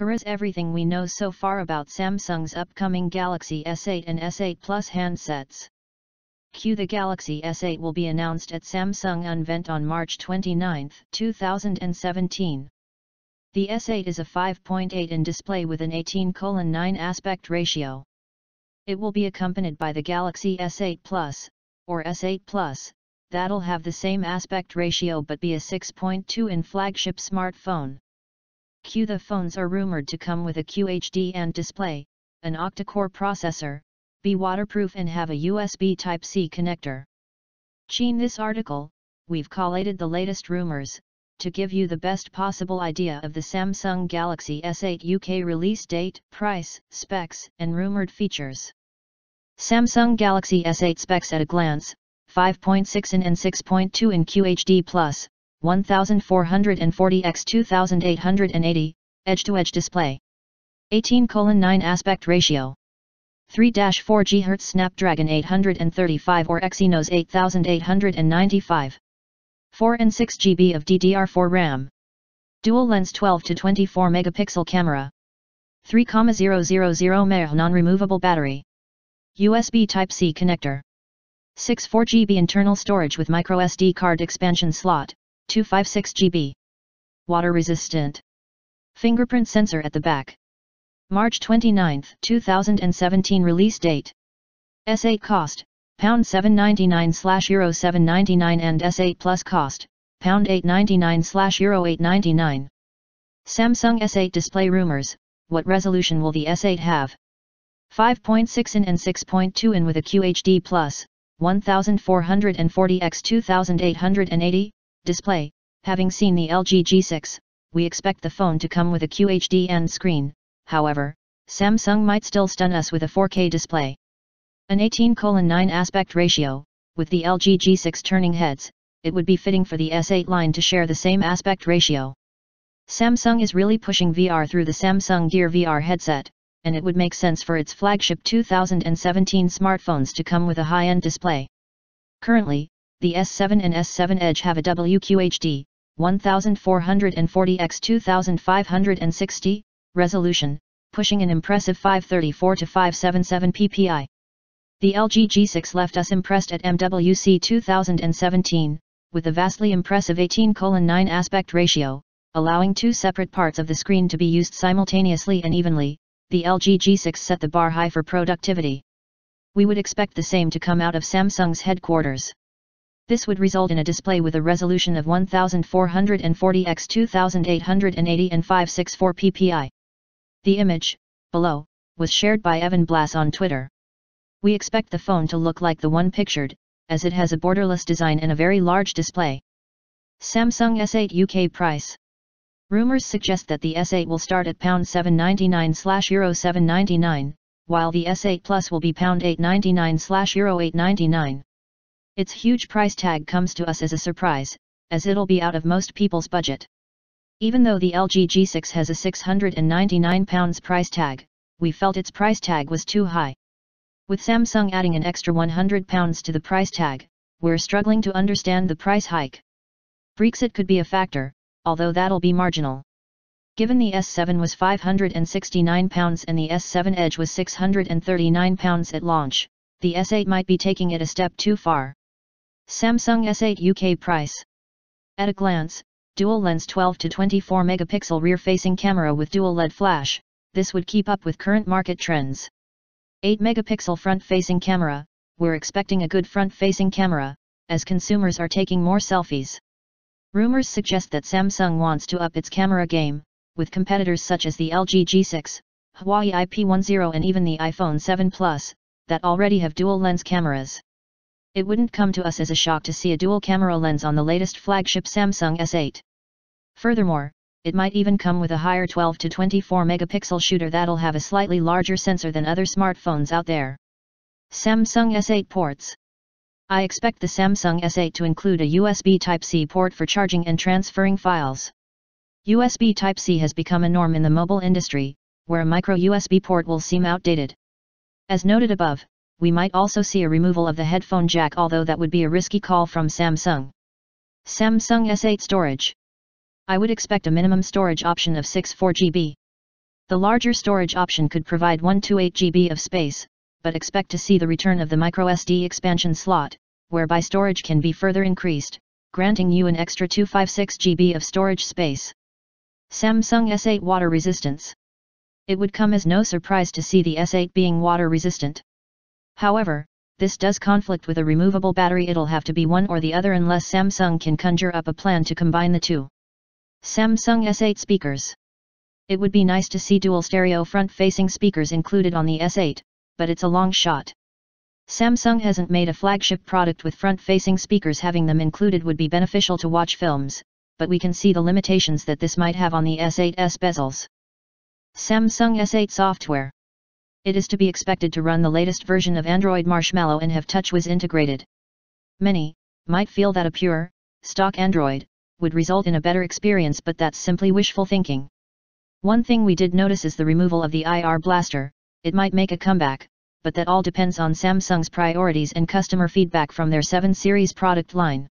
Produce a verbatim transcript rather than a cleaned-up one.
Here's everything we know so far about Samsung's upcoming Galaxy S eight and S eight Plus handsets. Q The Galaxy S eight will be announced at Samsung Unvent on March twenty-ninth, two thousand seventeen. The S eight is a five point eight inch display with an eighteen by nine aspect ratio. It will be accompanied by the Galaxy S eight Plus, or S eight Plus, that'll have the same aspect ratio but be a six point two inch flagship smartphone. Q The phones are rumored to come with a Q H D and display, an octa-core processor, be waterproof and have a U S B Type-C connector. In this article, we've collated the latest rumors, to give you the best possible idea of the Samsung Galaxy S eight U K release date, price, specs, and rumored features. Samsung Galaxy S eight specs at a glance, five point six inch and six point two inch Q H D plus, one thousand four hundred forty by two thousand eight hundred eighty, edge-to-edge display. eighteen by nine aspect ratio. three point four gigahertz Snapdragon eight hundred thirty-five or Exynos eight thousand eight hundred ninety-five. four and six gigabytes of D D R four RAM. Dual lens twelve to twenty-four megapixel camera. three thousand mAh non-removable battery. U S B Type-C connector. six point four gigabytes internal storage with microSD card expansion slot, two hundred fifty-six gigabytes. Water resistant. Fingerprint sensor at the back. March twenty-ninth, two thousand seventeen release date. S eight cost, seven hundred ninety-nine pounds slash Euro seven hundred ninety-nine and S eight Plus cost, eight hundred ninety-nine pounds slash Euro eight hundred ninety-nine. Samsung S eight display rumors, what resolution will the S eight have? five point six inch and six point two inch with a Q H D plus, one thousand four hundred forty by two thousand eight hundred eighty, display. Having seen the L G G six, we expect the phone to come with a Q H D and screen, however, Samsung might still stun us with a four K display. An eighteen by nine aspect ratio, with the L G G six turning heads, it would be fitting for the S eight line to share the same aspect ratio. Samsung is really pushing V R through the Samsung Gear V R headset, and it would make sense for its flagship two thousand seventeen smartphones to come with a high-end display. Currently, the S seven and S seven Edge have a W Q H D, one thousand four hundred forty by two thousand five hundred sixty, resolution, pushing an impressive five hundred thirty-four to five hundred seventy p p i. The L G G six left us impressed at M W C two thousand seventeen, with a vastly impressive eighteen by nine aspect ratio, allowing two separate parts of the screen to be used simultaneously and evenly. The L G G six set the bar high for productivity. We would expect the same to come out of Samsung's headquarters. This would result in a display with a resolution of one thousand four hundred forty by two thousand eight hundred eighty and five hundred sixty-four p p i. The image, below, was shared by Evan Blass on Twitter. We expect the phone to look like the one pictured, as it has a borderless design and a very large display. Samsung S eight U K price. Rumors suggest that the S eight will start at seven hundred ninety-nine pounds slash Euro seven hundred ninety-nine, while the S eight Plus will be eight hundred ninety-nine pounds slash Euro eight hundred ninety-nine. Its huge price tag comes to us as a surprise, as it'll be out of most people's budget. Even though the L G G six has a six hundred ninety-nine pounds price tag, we felt its price tag was too high. With Samsung adding an extra one hundred pounds to the price tag, we're struggling to understand the price hike. Brexit could be a factor, although that'll be marginal. Given the S seven was five hundred sixty-nine pounds and the S seven Edge was six hundred thirty-nine pounds at launch, the S eight might be taking it a step too far. Samsung S eight U K price. At a glance, dual lens twelve to twenty-four megapixel rear-facing camera with dual L E D flash, this would keep up with current market trends. eight megapixel front-facing camera, we're expecting a good front-facing camera, as consumers are taking more selfies. Rumors suggest that Samsung wants to up its camera game, with competitors such as the L G G six, Huawei P ten and even the iPhone seven Plus, that already have dual-lens cameras. It wouldn't come to us as a shock to see a dual-camera lens on the latest flagship Samsung S eight. Furthermore, it might even come with a higher twelve to twenty-four megapixel shooter that'll have a slightly larger sensor than other smartphones out there. Samsung S eight ports. I expect the Samsung S eight to include a U S B Type-C port for charging and transferring files. U S B Type-C has become a norm in the mobile industry, where a micro U S B port will seem outdated. As noted above, we might also see a removal of the headphone jack, although that would be a risky call from Samsung. Samsung S eight storage. I would expect a minimum storage option of sixty-four gigabytes. The larger storage option could provide one hundred twenty-eight gigabytes of space, but expect to see the return of the microSD expansion slot, whereby storage can be further increased, granting you an extra two hundred fifty-six gigabytes of storage space. Samsung S eight water resistance. It would come as no surprise to see the S eight being water resistant. However, this does conflict with a removable battery. It'll have to be one or the other unless Samsung can conjure up a plan to combine the two. Samsung S eight speakers. It would be nice to see dual stereo front-facing speakers included on the S eight, but it's a long shot. Samsung hasn't made a flagship product with front-facing speakers. Having them included would be beneficial to watch films, but we can see the limitations that this might have on the S eight's bezels. Samsung S eight software. It is to be expected to run the latest version of Android Marshmallow and have TouchWiz integrated. Many might feel that a pure, stock Android would result in a better experience, but that's simply wishful thinking. One thing we did notice is the removal of the I R blaster. It might make a comeback, but that all depends on Samsung's priorities and customer feedback from their seven series product line.